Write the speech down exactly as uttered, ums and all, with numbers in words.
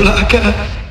black eye.